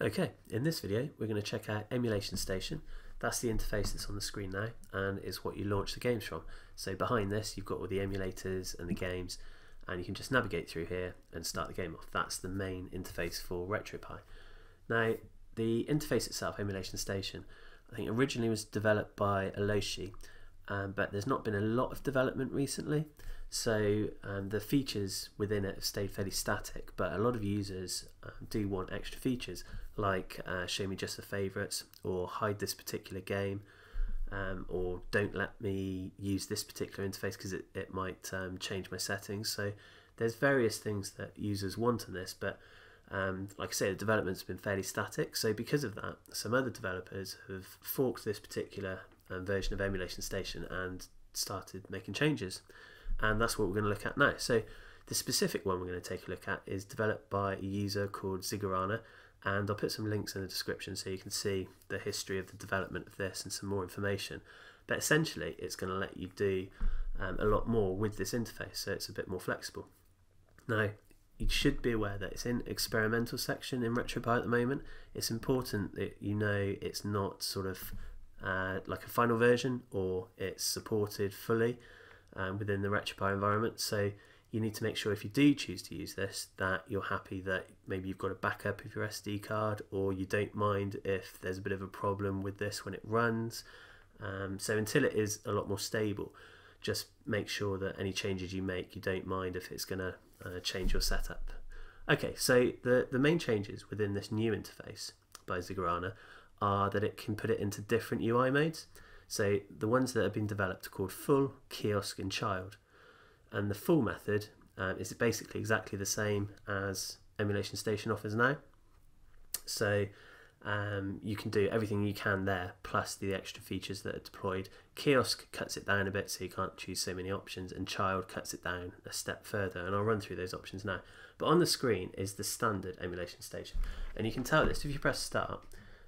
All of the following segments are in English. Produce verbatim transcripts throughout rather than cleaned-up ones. Okay, in this video we're going to check out Emulation Station. That's the interface that's on the screen now, and it's what you launch the games from. So behind this you've got all the emulators and the games, and you can just navigate through here and start the game off. That's the main interface for RetroPie. Now the interface itself, Emulation Station, I think originally was developed by Aloshi, um, but there's not been a lot of development recently, so um, the features within it have stayed fairly static, but a lot of users uh, do want extra features like uh, show me just the favourites, or hide this particular game, um, or don't let me use this particular interface because it, it might um, change my settings. So there's various things that users want in this, but Um, like I say, the development's been fairly static, so because of that some other developers have forked this particular um, version of Emulation Station and started making changes, and that's what we're going to look at now. So the specific one we're going to take a look at is developed by a user called Zigurana, and I'll put some links in the description so you can see the history of the development of this and some more information. But essentially it's going to let you do um, a lot more with this interface, so it's a bit more flexible. Now you should be aware that it's in experimental section in RetroPie at the moment. It's important that you know it's not sort of uh, like a final version, or it's supported fully um, within the RetroPie environment. So you need to make sure if you do choose to use this that you're happy that maybe you've got a backup of your S D card, or you don't mind if there's a bit of a problem with this when it runs. Um, so until it is a lot more stable, just make sure that any changes you make, you don't mind if it's going to Uh, change your setup. Okay, so the, the main changes within this new interface by Zigurana are that it can put it into different U I modes. So the ones that have been developed are called full, kiosk and child, and the full method um, is basically exactly the same as Emulation Station offers now. So um, you can do everything you can there plus the extra features that are deployed. Kiosk cuts it down a bit so you can't choose so many options, and Child cuts it down a step further, and I'll run through those options now. But on the screen is the standard Emulation Station, and you can tell this if you press start.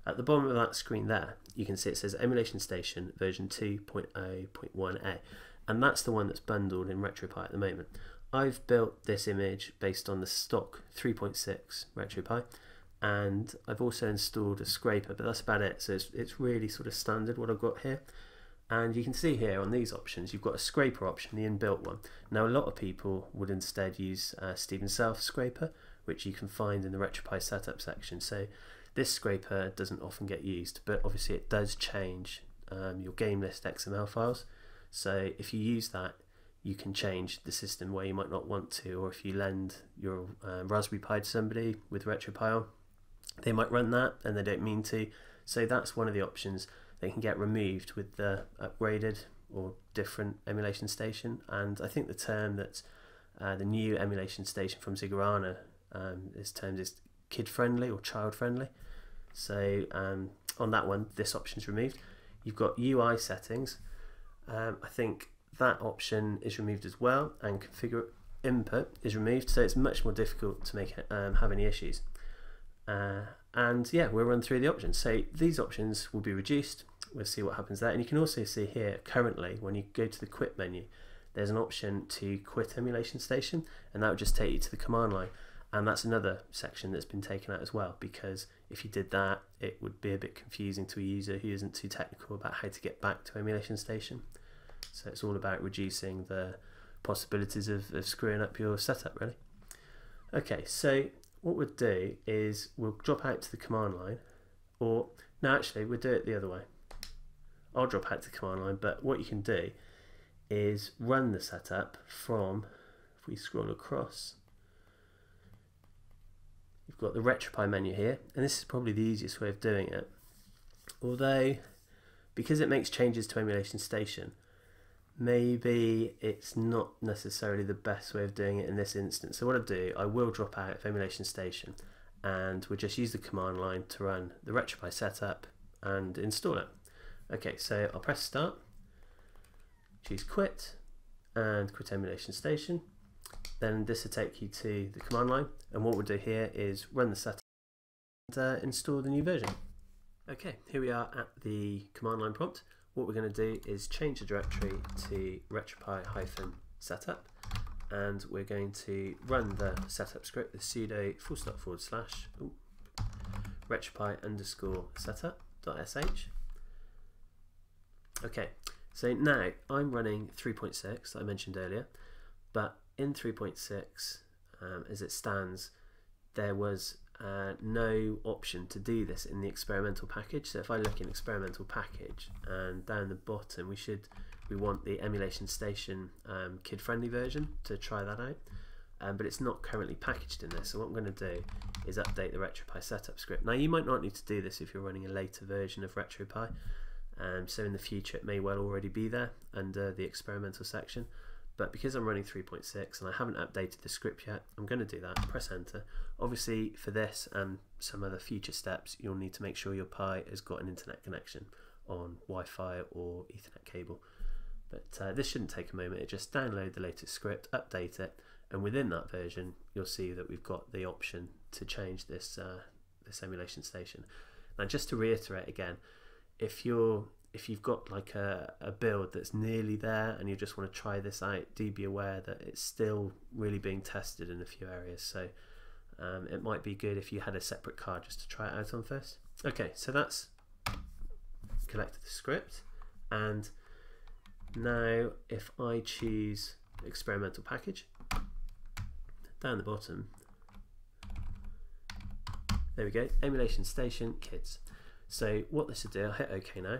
At the bottom of that screen there you can see it says Emulation Station version two point oh point one A, and that's the one that's bundled in RetroPie at the moment. I've built this image based on the stock three point six RetroPie, and I've also installed a scraper, but that's about it. So it's, it's really sort of standard what I've got here. And you can see here on these options you've got a scraper option, the inbuilt one. Now a lot of people would instead use uh, Stephen Self's scraper, which you can find in the RetroPie setup section. So this scraper doesn't often get used, but obviously it does change um, your game list X M L files. So if you use that, you can change the system where you might not want to, or if you lend your uh, Raspberry Pi to somebody with RetroPie, they might run that and they don't mean to. So that's one of the options that can get removed with the upgraded or different Emulation Station. And I think the term that uh, the new Emulation Station from Zigurana um, is termed as kid friendly or child friendly. So um, on that one this option is removed. You've got U I settings, um, I think that option is removed as well, and configure input is removed, so it's much more difficult to make um, have any issues. Uh, and yeah, we'll run through the options. So these options will be reduced, we'll see what happens there. And you can also see here currently when you go to the quit menu there's an option to quit Emulation Station, and that will just take you to the command line, and that's another section that's been taken out as well, because if you did that it would be a bit confusing to a user who isn't too technical about how to get back to Emulation Station. So it's all about reducing the possibilities of, of screwing up your setup really. Okay, so what we'll do is we'll drop out to the command line, or no, actually we'll do it the other way. I'll drop out to the command line, but what you can do is run the setup from, if we scroll across, you've got the RetroPie menu here, and this is probably the easiest way of doing it. Although, because it makes changes to Emulation Station, maybe it's not necessarily the best way of doing it in this instance. So what I'll do, I will drop out of Emulation Station and we'll just use the command line to run the RetroPie setup and install it. Okay, so I'll press start, choose quit and quit Emulation Station, then this will take you to the command line, and what we'll do here is run the setup and uh, install the new version. Okay, here we are at the command line prompt. What we're going to do is change the directory to retropie-setup, and we're going to run the setup script, the sudo full stop forward slash retropie underscore setup.sh. Okay, so now I'm running three point six that I mentioned earlier, but in three point six, um, as it stands, there was uh, no option to do this in the experimental package. So if I look in experimental package and down the bottom, we should we want the emulation station um, kid-friendly version to try that out. Um, but it's not currently packaged in there, so what I'm going to do is update the RetroPie setup script. Now you might not need to do this if you're running a later version of RetroPie, um, so in the future it may well already be there under the experimental section, but because I'm running three point six and I haven't updated the script yet, I'm going to do that, press enter. Obviously for this and some other future steps you'll need to make sure your Pi has got an internet connection on Wi-Fi or Ethernet cable, but uh, this shouldn't take a moment. It just download the latest script, update it, and within that version you'll see that we've got the option to change this uh, this emulation station. Now just to reiterate again, if you're if you've got like a, a build that's nearly there and you just want to try this out, do be aware that it's still really being tested in a few areas, so um, it might be good if you had a separate card just to try it out on first. Okay, so that's collected the script, and now if I choose experimental package down the bottom, there we go, emulation station kids. So what this will do, I'll hit OK now,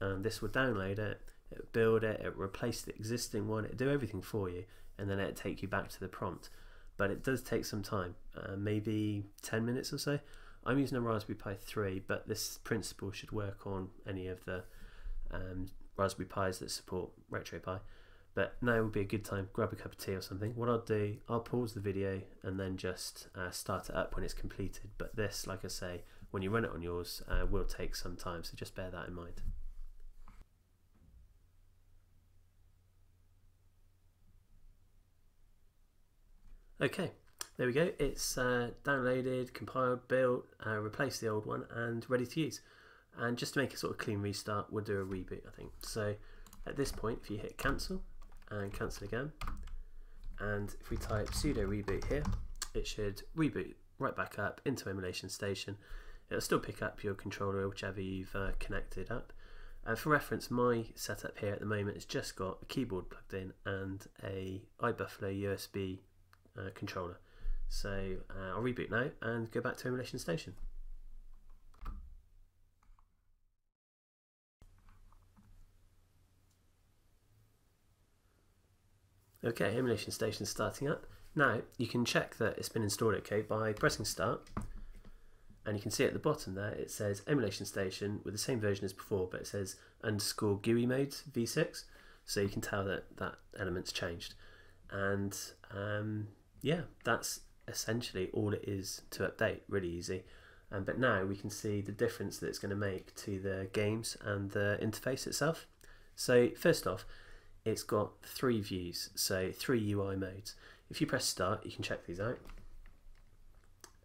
and this will download it, it'll build it, it'll replace the existing one, it'll do everything for you, and then it'll take you back to the prompt. But it does take some time, uh, maybe ten minutes or so. I'm using a Raspberry Pi three, but this principle should work on any of the um, Raspberry Pis that support RetroPie. But now would be a good time, grab a cup of tea or something. What I'll do, I'll pause the video and then just uh, start it up when it's completed. But this, like I say, when you run it on yours, uh, will take some time, so just bear that in mind. Okay, there we go. It's uh, downloaded, compiled, built, uh, replaced the old one, and ready to use. And just to make a sort of clean restart, we'll do a reboot, I think. So at this point, if you hit cancel, and cancel again, and if we type sudo reboot here, it should reboot right back up into emulation station. It'll still pick up your controller, whichever you've uh, connected up, and for reference, my setup here at the moment has just got a keyboard plugged in and a iBuffalo U S B uh, controller, so uh, I'll reboot now and go back to emulation station. Okay, emulation station starting up. Now you can check that it's been installed okay by pressing start, and you can see at the bottom there it says emulation station with the same version as before, but it says underscore G U I modes v six, so you can tell that that element's changed. And um, yeah, that's essentially all it is to update, really easy. Um, but now we can see the difference that it's going to make to the games and the interface itself. So first off, it's got three views, so three U I modes. If you press start, you can check these out.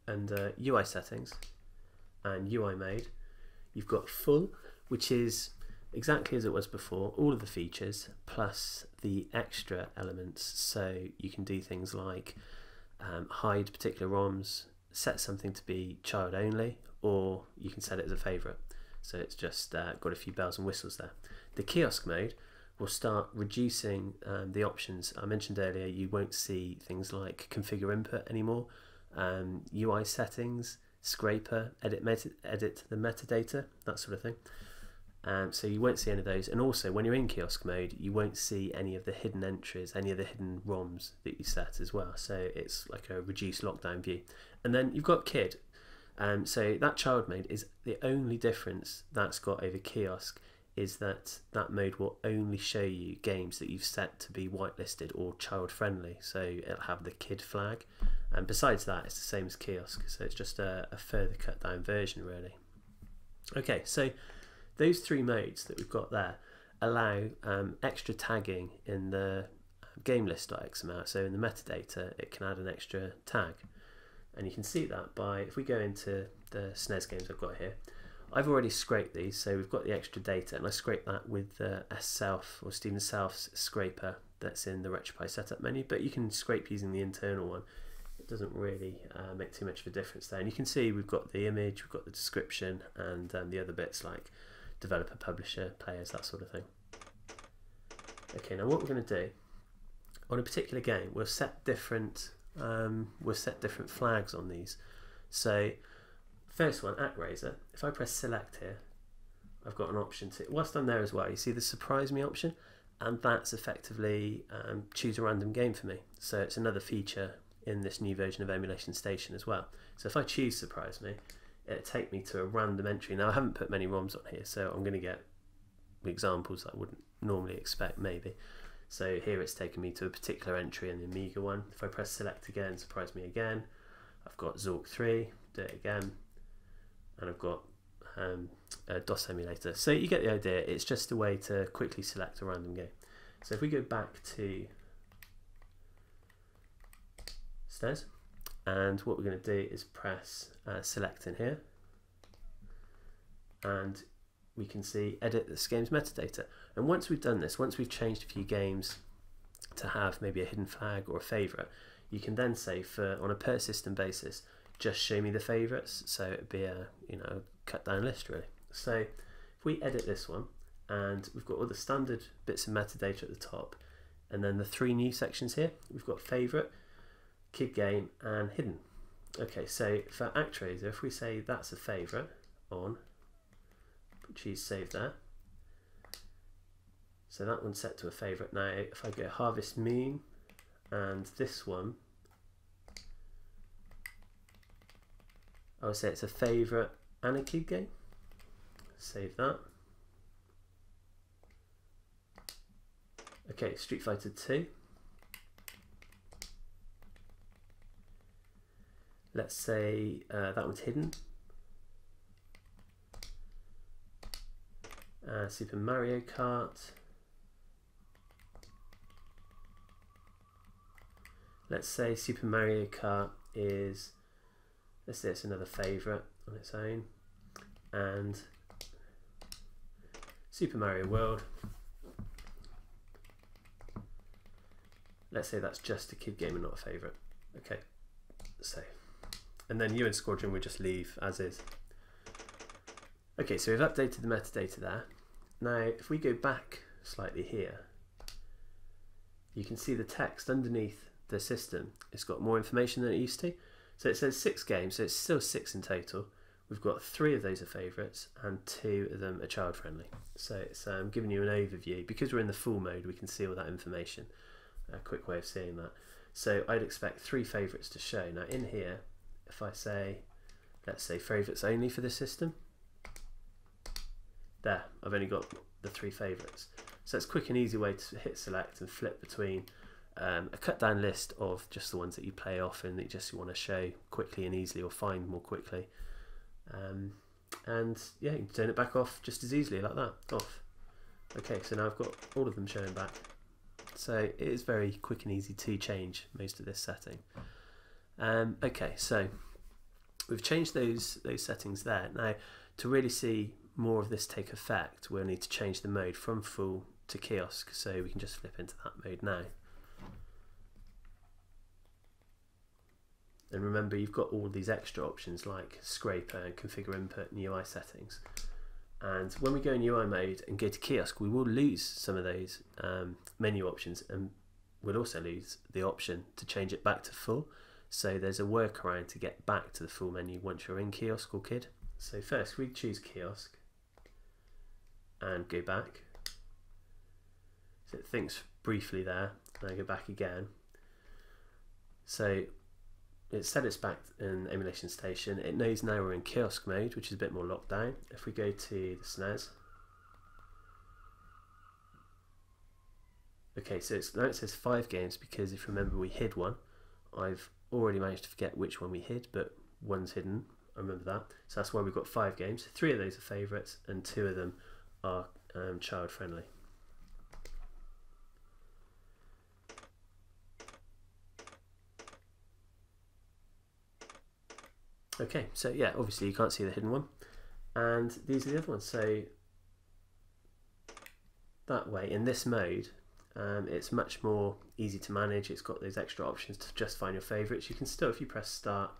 And uh, U I settings and U I mode, you've got full, which is exactly as it was before, all of the features plus the extra elements. So you can do things like um, hide particular ROMs, set something to be child only, or you can set it as a favorite. So it's just uh, got a few bells and whistles there. The kiosk mode will start reducing um, the options. I mentioned earlier you won't see things like configure input anymore, um, U I settings, scraper, edit, meta edit the metadata, that sort of thing. Um, so you won't see any of those, and also when you're in kiosk mode you won't see any of the hidden entries, any of the hidden ROMs that you set as well, so it's like a reduced lockdown view. And then you've got kid, um, so that child mode is the only difference that's got over kiosk, is that that mode will only show you games that you've set to be whitelisted or child friendly, so it'll have the kid flag. And besides that, it's the same as kiosk, so it's just a, a further cut down version really. Okay, so those three modes that we've got there allow um, extra tagging in the game list.xml, so in the metadata it can add an extra tag, and you can see that by, if we go into the S N E S games I've got here, I've already scraped these, so we've got the extra data, and I scraped that with the uh, self or Stephen Self's scraper that's in the RetroPie setup menu, but you can scrape using the internal one. doesn't really uh, make too much of a difference there. And you can see we've got the image, we've got the description, and um, the other bits like developer, publisher, players, that sort of thing. Okay, now what we're going to do on a particular game, we'll set different um, we'll set different flags on these. So first one, ActRaiser. If I press select here, I've got an option to, whilst I'm there as well, you see the surprise me option, and that's effectively um, choose a random game for me. So it's another feature in this new version of Emulation Station as well. So if I choose surprise me, it'll take me to a random entry. Now I haven't put many ROMs on here, so I'm going to get examples that I wouldn't normally expect maybe. So here it's taken me to a particular entry in the Amiga one. If I press select again, surprise me again, I've got Zork three, do it again, and I've got um, a DOS emulator. So you get the idea, it's just a way to quickly select a random game. So if we go back to stairs, and what we're going to do is press uh, select in here, and we can see edit this game's metadata. And once we've done this, once we've changed a few games to have maybe a hidden flag or a favorite, you can then say for on a per system basis, just show me the favorites. So it'd be a, you know, cut down list really. So if we edit this one, and we've got all the standard bits of metadata at the top, and then the three new sections here, we've got favorite, kid game, and hidden. Okay, so for ActRaiser, if we say that's a favorite on, choose save there, so that one's set to a favorite. Now if I go Harvest Moon, and this one I would say it's a favorite and a kid game, save that. Okay, Street Fighter two, let's say uh, that one's hidden. Uh, Super Mario Kart, let's say Super Mario Kart is, let's say it's another favourite on its own, and Super Mario World, let's say that's just a kid game and not a favourite. Okay, so, and then you and Squadron will just leave as is. Okay, so we've updated the metadata there. Now, if we go back slightly here, you can see the text underneath the system. It's got more information than it used to. So it says six games, so it's still six in total. We've got three of those are favourites, and two of them are child-friendly. So it's um, giving you an overview. Because we're in the full mode, we can see all that information. A quick way of seeing that. So I'd expect three favourites to show. Now in here, if I say, let's say favourites only for the system, there, I've only got the three favourites. So it's a quick and easy way to hit select and flip between um, a cut down list of just the ones that you play often, that you just want to show quickly and easily, or find more quickly. Um, and yeah, you can turn it back off just as easily like that, off. Okay, so now I've got all of them showing back. So it is very quick and easy to change most of this setting. Um, okay, so we've changed those, those settings there. Now, to really see more of this take effect, we'll need to change the mode from full to kiosk, so we can just flip into that mode now. And remember, you've got all these extra options like scraper and configure input and U I settings. And when we go in U I mode and go to kiosk, we will lose some of those um, menu options, and we'll also lose the option to change it back to full. So there's a workaround to get back to the full menu once you're in kiosk or kid. So first we choose kiosk and go back. So it thinks briefly there, and I go back again. So it said it's back in Emulation Station. It knows now we're in kiosk mode, which is a bit more locked down. If we go to the S N E S, okay, so it's, now it says five games, because if you remember we hid one. I've already managed to forget which one we hid, but one's hidden, I remember that. So that's why we've got five games. Three of those are favourites, and two of them are um, child friendly. Okay, so yeah, obviously you can't see the hidden one, and these are the other ones. So that way, in this mode, Um, it's much more easy to manage. It's got those extra options to just find your favorites. You can still, if you press start,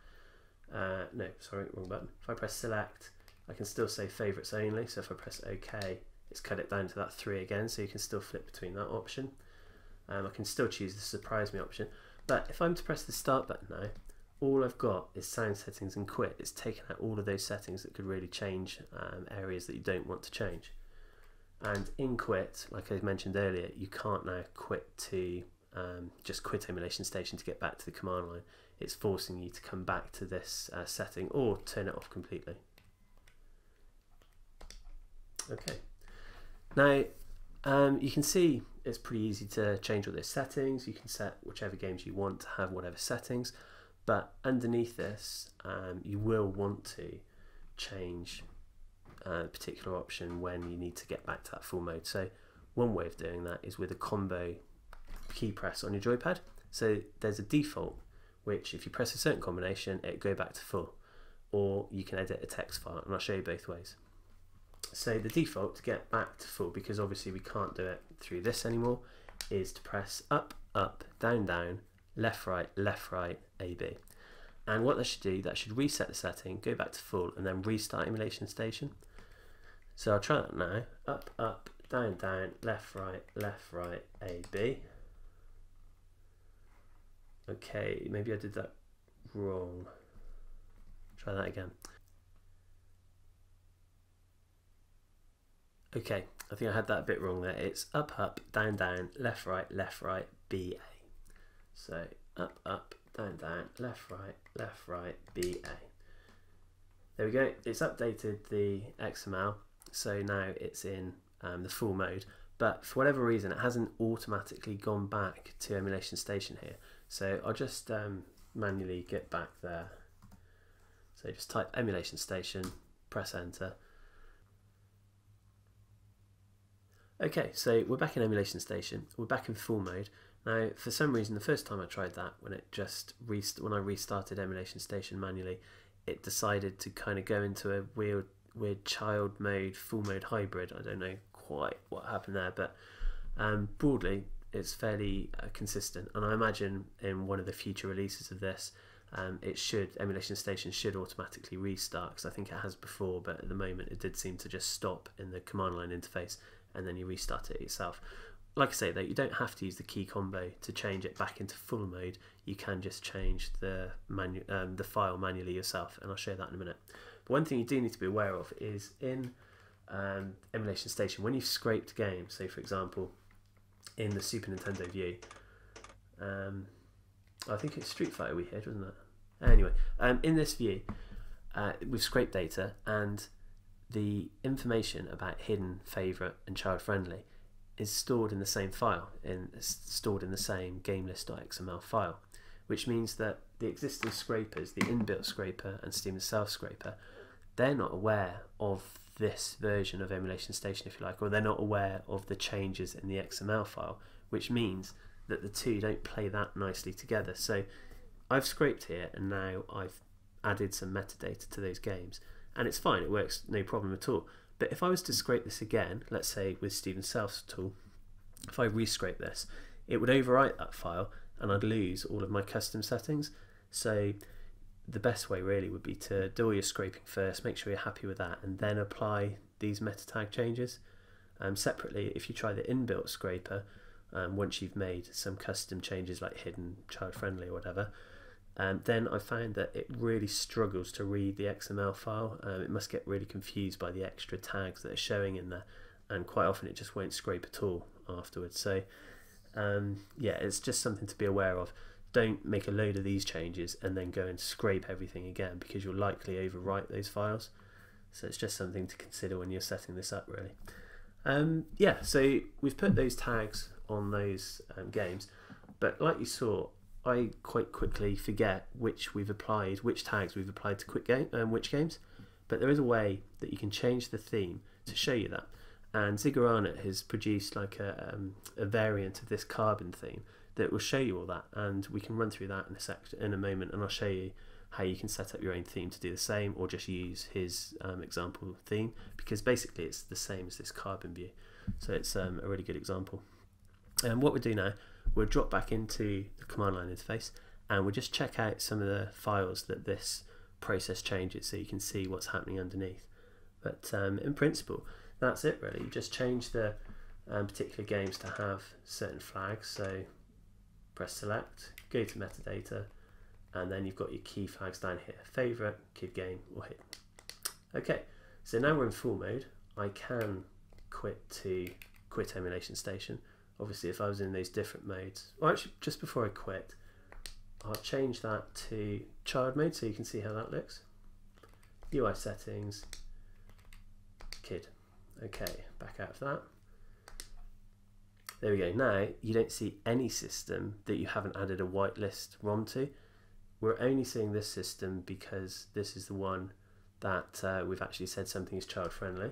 uh, no, sorry, wrong button. If I press select, I can still say favorites only. So if I press OK, it's cut it down to that three again, so you can still flip between that option. Um, I can still choose the surprise me option. But if I'm to press the start button now, all I've got is sound settings and quit. It's taken out all of those settings that could really change um, areas that you don't want to change. And in quit, like I mentioned earlier, you can't now quit to um, just quit emulation station to get back to the command line. It's forcing you to come back to this uh, setting or turn it off completely. Okay, now um, you can see it's pretty easy to change all those settings. You can set whichever games you want to have whatever settings, but underneath this um, you will want to change a particular option when you need to get back to that full mode. So one way of doing that is with a combo key press on your joypad. So there's a default which if you press a certain combination it go back to full, or you can edit a text file, and I'll show you both ways. So the default to get back to full, because obviously we can't do it through this anymore, is to press up, up, down, down, left, right, left, right, A B. And what that should do, that should reset the setting, go back to full, and then restart emulation station. So I'll try that now. Up, up, down, down, left, right, left, right, A, B. Okay, maybe I did that wrong. Try that again. Okay, I think I had that a bit wrong there. It's up, up, down, down, left, right, left, right, B, A. So up, up, down, down, left, right, left, right, B, A. There we go. It's updated the X M L. So now it's in um, the full mode, but for whatever reason it hasn't automatically gone back to emulation station here, so I'll just um, manually get back there. So just type emulation station, press enter. Okay, so we're back in emulation station, we're back in full mode. Now for some reason the first time I tried that, when it just rest when I restarted emulation station manually, it decided to kind of go into a weird weird child mode, full mode hybrid. I don't know quite what happened there, but um, broadly it's fairly uh, consistent, and I imagine in one of the future releases of this um, it should, emulation station should automatically restart, because I think it has before, but at the moment it did seem to just stop in the command line interface and then you restart it yourself. Like I say though, you don't have to use the key combo to change it back into full mode. You can just change the manu um, the file manually yourself, and I'll show that in a minute. But one thing you do need to be aware of is in um, emulation station, when you've scraped games, so for example in the Super Nintendo view, um, I think it's Street Fighter we had, wasn't it? Anyway, um, in this view uh, we've scraped data, and the information about hidden, favourite and child friendly is stored in the same file, and stored in the same gamelist.xml file, which means that the existing scrapers, the inbuilt scraper and Steam itself scraper, they're not aware of this version of emulation station, if you like, or they're not aware of the changes in the X M L file, which means that the two don't play that nicely together. So I've scraped here and now I've added some metadata to those games, and it's fine, it works no problem at all. But if I was to scrape this again, let's say with Steven Self's tool, if I rescrape this, it would overwrite that file and I'd lose all of my custom settings. So the best way really would be to do all your scraping first, make sure you're happy with that, and then apply these meta tag changes. Um, separately, if you try the inbuilt scraper, um, once you've made some custom changes like hidden, child friendly or whatever, Um, then I found that it really struggles to read the X M L file. Um, it must get really confused by the extra tags that are showing in there, and quite often it just won't scrape at all afterwards. So um, yeah, it's just something to be aware of. Don't make a load of these changes and then go and scrape everything again, because you'll likely overwrite those files. So it's just something to consider when you're setting this up really. Um, yeah, so we've put those tags on those um, games, but like you saw, I quite quickly forget which we've applied, which tags we've applied to quick game and um, which games, but there is a way that you can change the theme to show you that. And Zigguranit has produced like a, um, a variant of this carbon theme that will show you all that, and we can run through that in a section in a moment, and I'll show you how you can set up your own theme to do the same, or just use his um, example theme, because basically it's the same as this carbon view. So it's um, a really good example. And what we do now, we'll drop back into the command line interface and we'll just check out some of the files that this process changes so you can see what's happening underneath. But um, in principle, that's it really. You just change the um, particular games to have certain flags. So press select, go to metadata, and then you've got your key flags down here, favorite, kid game, or hidden. Okay, so now we're in full mode. I can quit to quit emulation station. Obviously, if I was in those different modes, or actually just before I quit, I'll change that to child mode so you can see how that looks. U I settings, kid. Okay, back out of that. There we go. Now you don't see any system that you haven't added a whitelist ROM to. We're only seeing this system because this is the one that uh, we've actually said something is child friendly.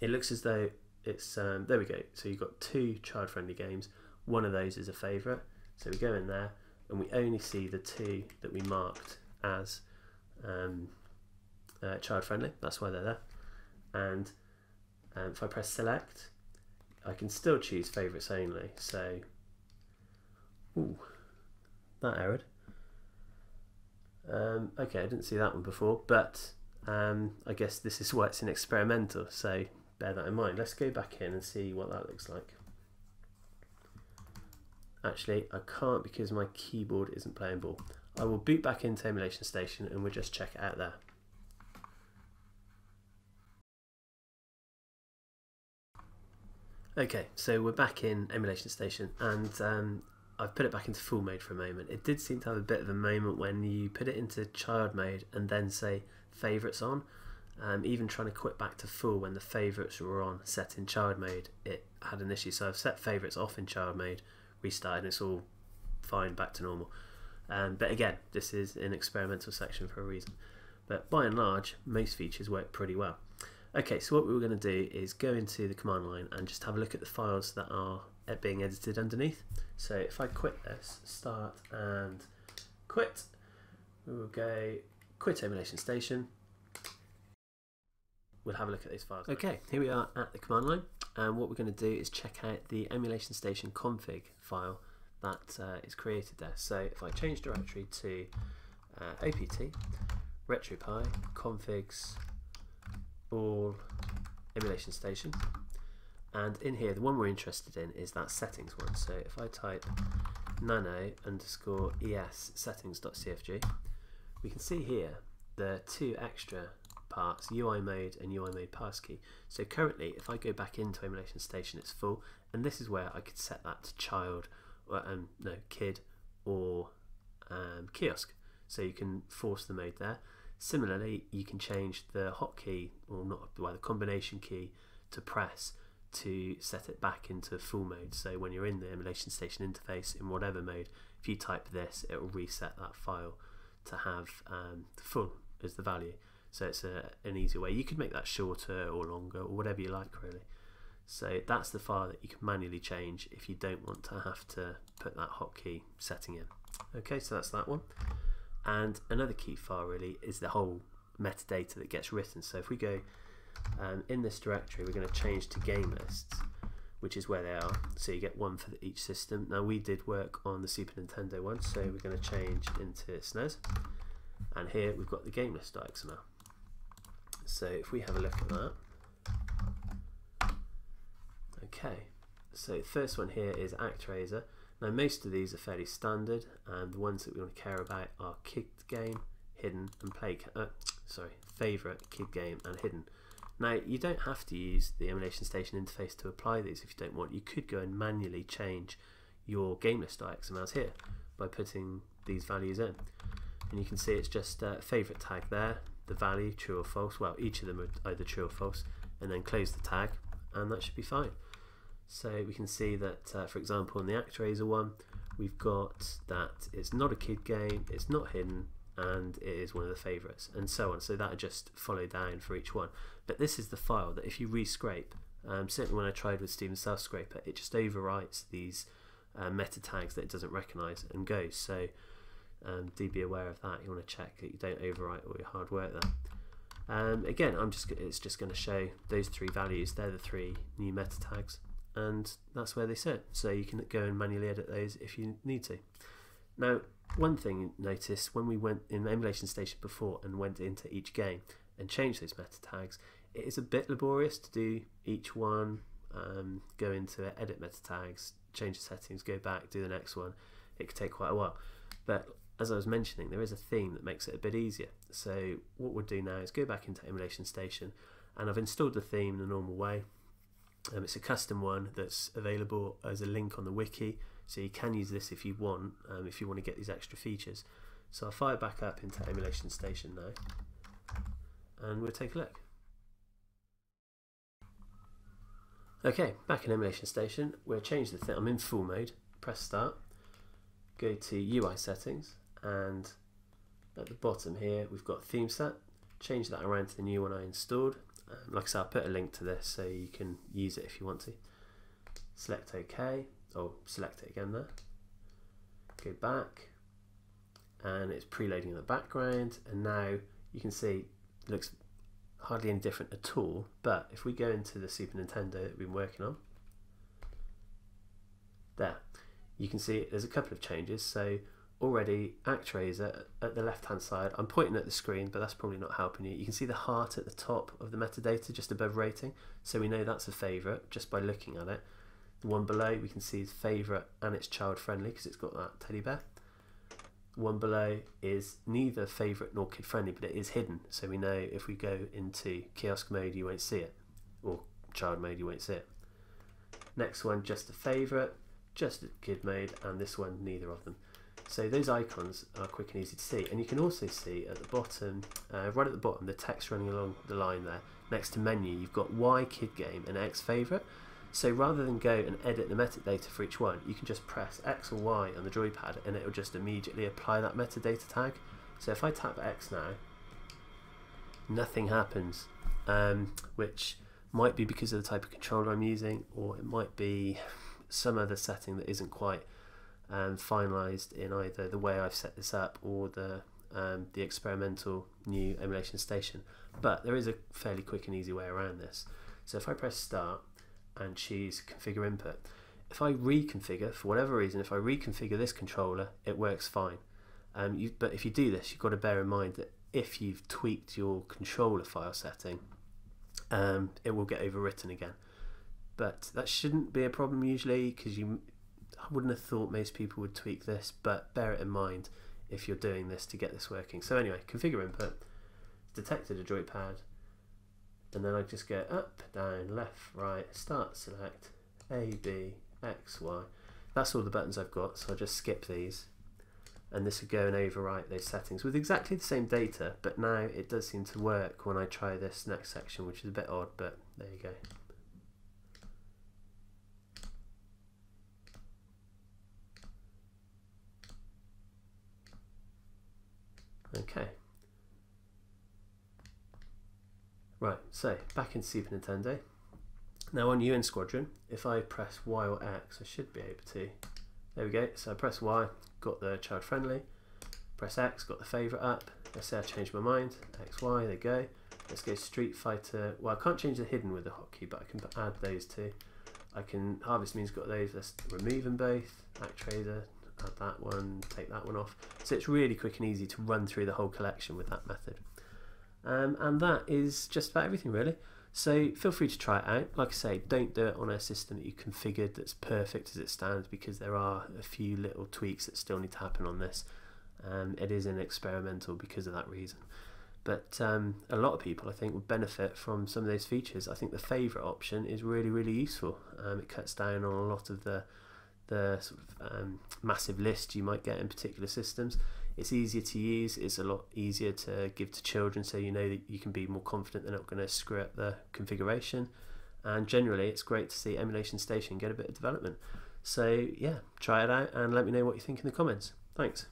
It looks as though it's, um, there we go, so you've got two child friendly games, one of those is a favourite, so we go in there and we only see the two that we marked as um, uh, child friendly, that's why they're there. And um, if I press select, I can still choose favourites only, so, ooh, that errored. Um, okay, I didn't see that one before, but um, I guess this is why it's an experimental, so bear that in mind. Let's go back in and see what that looks like. Actually, I can't because my keyboard isn't playing ball. I will boot back into Emulation Station and we'll just check it out there. Okay, so we're back in Emulation Station and um, I've put it back into full mode for a moment. It did seem to have a bit of a moment when you put it into child mode and then say favourites on. Um, even trying to quit back to full when the favourites were on set in child mode, it had an issue. So I've set favourites off in child mode, restarted, and it's all fine, back to normal. Um, but again, this is an experimental section for a reason. But by and large, most features work pretty well. Okay, so what we were going to do is go into the command line and just have a look at the files that are being edited underneath. So if I quit this, start and quit, we will go quit Emulation Station. We'll have a look at these files. Okay, here we are at the command line, and what we're going to do is check out the Emulation Station config file that uh, is created there. So if I change directory to uh, apt retropie configs all Emulation Station. And in here, the one we're interested in is that settings one. So if I type nano underscore es settings.cfg, we can see here the two extra parts, U I mode and U I mode passkey. So currently, if I go back into Emulation Station, it's full, and this is where I could set that to child, or um, no, kid, or um, kiosk. So you can force the mode there. Similarly, you can change the hotkey, or not, well, the combination key to press, to set it back into full mode. So when you're in the Emulation Station interface in whatever mode, if you type this, it will reset that file to have um, full as the value. So it's a, an easy way. You could make that shorter or longer or whatever you like really. So that's the file that you can manually change if you don't want to have to put that hotkey setting in. Okay, so that's that one. And another key file really is the whole metadata that gets written. So if we go Um, in this directory, we're going to change to game lists, which is where they are, so you get one for each system. Now we did work on the Super Nintendo one, so we're going to change into S N E S, and here we've got the game list.xml. So if we have a look at that, okay, so the first one here is ActRaiser. Now most of these are fairly standard, and the ones that we want to care about are Kid Game, Hidden, and Play, uh, sorry, Favorite, Kid Game, and Hidden. Now you don't have to use the Emulation Station interface to apply these if you don't want. You could go and manually change your game list.xmls here by putting these values in. And you can see it's just a favourite tag there, the value true or false, well each of them are either true or false, and then close the tag and that should be fine. So we can see that uh, for example in the ActRaiser one we've got that it's not a kid game, it's not hidden, and it is one of the favourites, and so on. So that just follow down for each one. But this is the file that if you re-scrape, um, certainly when I tried with Steven Self Scraper, it just overwrites these uh, meta tags that it doesn't recognise and goes. So um, do be aware of that. You want to check that you don't overwrite all your hard work there. Um, again, I'm just it's just going to show those three values. They're the three new meta tags, and that's where they sit, so you can go and manually edit those if you need to. Now, one thing you notice when we went in the emulation station before and went into each game and changed those meta tags, it is a bit laborious to do each one, um, go into it, edit meta tags, change the settings, go back, do the next one. It could take quite a while. But as I was mentioning, there is a theme that makes it a bit easier. So what we'll do now is go back into Emulation Station, and I've installed the theme in the normal way. Um, it's a custom one that's available as a link on the wiki, so you can use this if you want, um, if you want to get these extra features. So I'll fire back up into Emulation Station now, and we'll take a look. Okay, back in Emulation Station, we'll change the thing. I'm in full mode, press start, go to U I settings, and at the bottom here we've got theme set. Change that around to the new one I installed. Um, like I said, I'll put a link to this so you can use it if you want to. Select OK, or select it again there. Go back, and it's preloading in the background, and now you can see it looks hardly any different at all. But if we go into the Super Nintendo that we've been working on, there, you can see there's a couple of changes. So already ActRaiser at, at the left hand side, I'm pointing at the screen, but that's probably not helping you. You can see the heart at the top of the metadata just above rating, so we know that's a favourite just by looking at it. The one below we can see is favourite and it's child friendly because it's got that teddy bear. One below is neither favourite nor kid friendly, but it is hidden, so we know if we go into kiosk mode you won't see it, or child mode you won't see it. Next one just a favourite, just a kid mode, and this one neither of them. So those icons are quick and easy to see, and you can also see at the bottom, uh, right at the bottom, the text running along the line there next to menu, you've got Y kid game and X favourite. So rather than go and edit the metadata for each one, you can just press X or Y on the joypad and it will just immediately apply that metadata tag. So if I tap X now, nothing happens, um, which might be because of the type of controller I'm using, or it might be some other setting that isn't quite um, finalised in either the way I've set this up or the, um, the experimental new emulation station. But there is a fairly quick and easy way around this. So if I press start and choose configure input, if I reconfigure, for whatever reason, if I reconfigure this controller, it works fine. Um, you, but if you do this, you've got to bear in mind that if you've tweaked your controller file setting, um, it will get overwritten again. But that shouldn't be a problem usually, because you, I wouldn't have thought most people would tweak this, but bear it in mind if you're doing this to get this working. So anyway, configure input, detected a joypad, and then I just go up, down, left, right, start, select, A, B, X, Y. That's all the buttons I've got, so I'll just skip these. And this will go and overwrite those settings with exactly the same data, but now it does seem to work when I try this next section, which is a bit odd, but there you go. Okay. Right, so back in Super Nintendo. Now on U N Squadron, if I press Y or X, I should be able to. There we go. So I press Y, got the child friendly. Press X, got the favourite up. Let's say I changed my mind. X, Y, there you go. Let's go Street Fighter. Well, I can't change the hidden with the hotkey, but I can add those two. I can, Harvest Moon's got those. Let's remove them both. ActRaiser, add that one, take that one off. So it's really quick and easy to run through the whole collection with that method. Um, and that is just about everything really, so feel free to try it out. Like I say, don't do it on a system that you configured that's perfect as it stands, because there are a few little tweaks that still need to happen on this. Um, it is an experimental because of that reason, but um, a lot of people I think would benefit from some of those features. I think the favourite option is really really useful. Um, it cuts down on a lot of the, the sort of um, massive list you might get in particular systems. It's easier to use, it's a lot easier to give to children, so you know that you can be more confident they're not going to screw up the configuration, and generally it's great to see Emulation Station get a bit of development. So yeah, try it out and let me know what you think in the comments. Thanks.